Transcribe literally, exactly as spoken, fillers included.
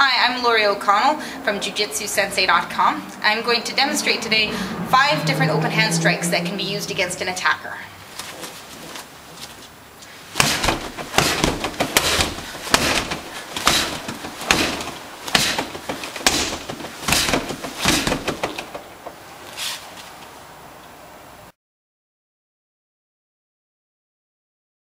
Hi, I'm Lori O'Connell from jiu jitsu sensei dot com. I'm going to demonstrate today five different open hand strikes that can be used against an attacker.